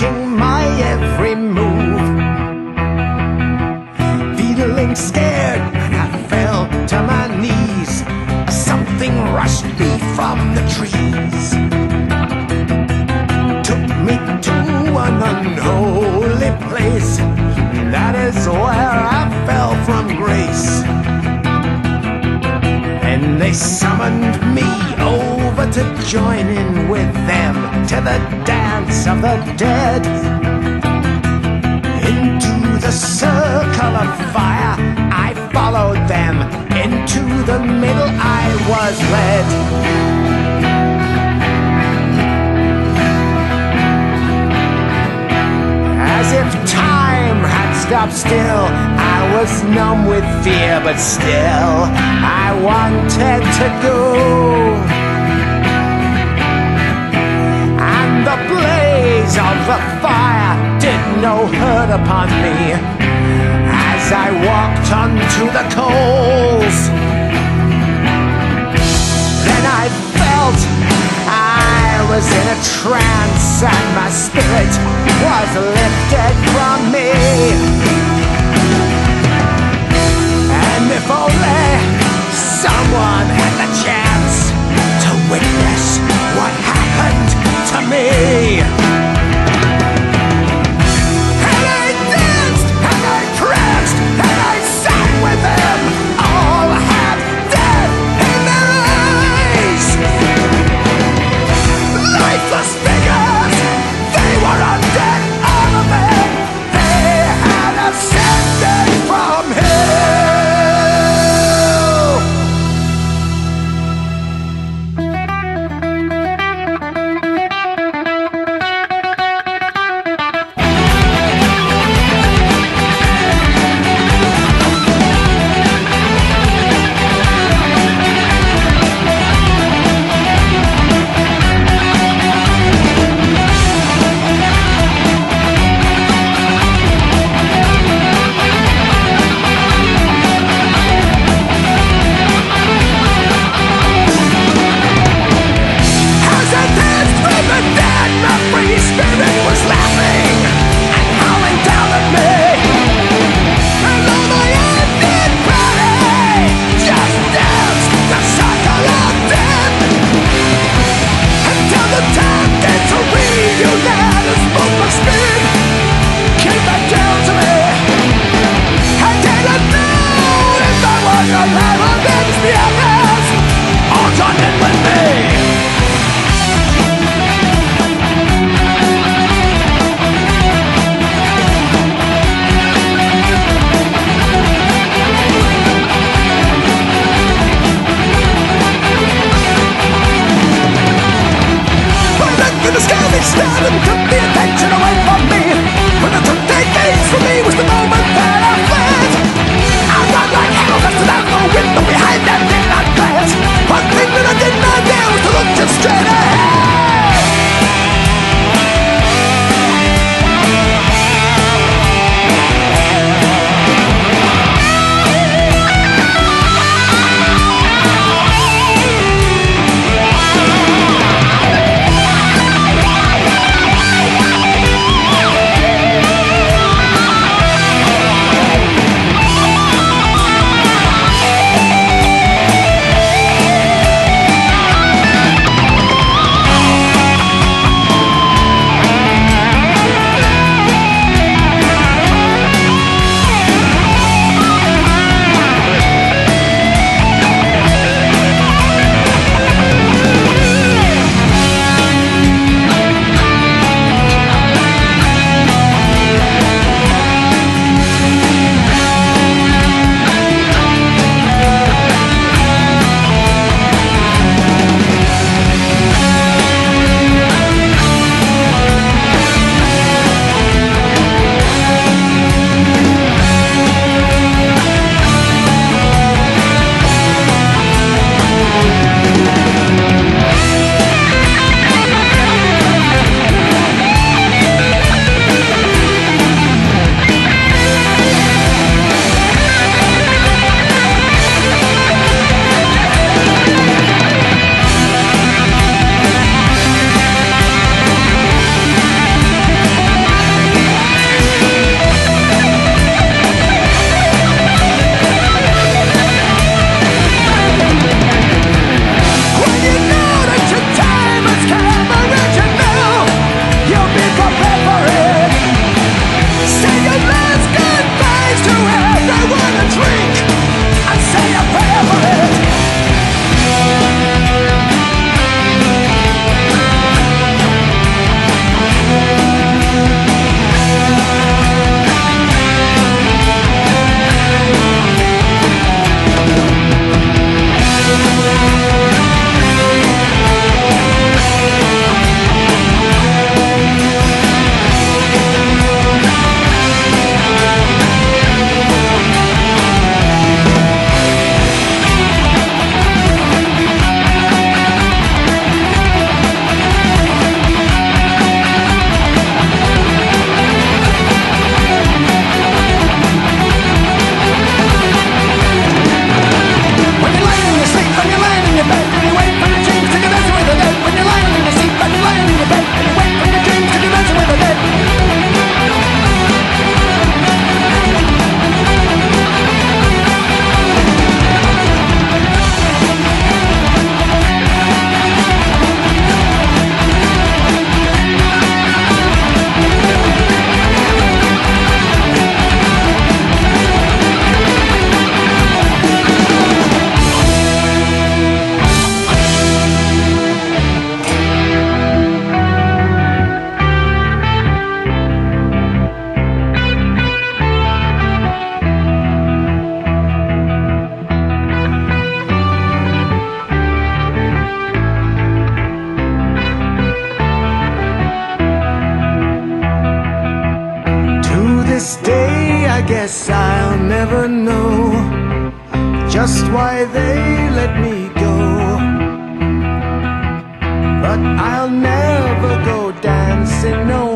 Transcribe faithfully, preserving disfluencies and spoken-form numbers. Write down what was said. watching my every move, feeling scared, I fell to my knees. Something rushed me from the trees, took me to an unholy place. That is where I fell from grace, and they summoned me over to join in with them to the dance of the dead. Into the circle of fire I followed them, into the middle I was led. As if time had stopped still, I was numb with fear, but still I wanted to go. And the blaze of the fire did no hurt upon me as I walked onto the coals. Then I felt I was in a trance and my spirit was lifted from me. And if only someone had the chance to witness what happened to me. And I danced and I pranced and I sang with them. All had death in their eyes, lifeless figures, they were undead. From hell. I guess I'll never know just why they let me go. But I'll never go dancing no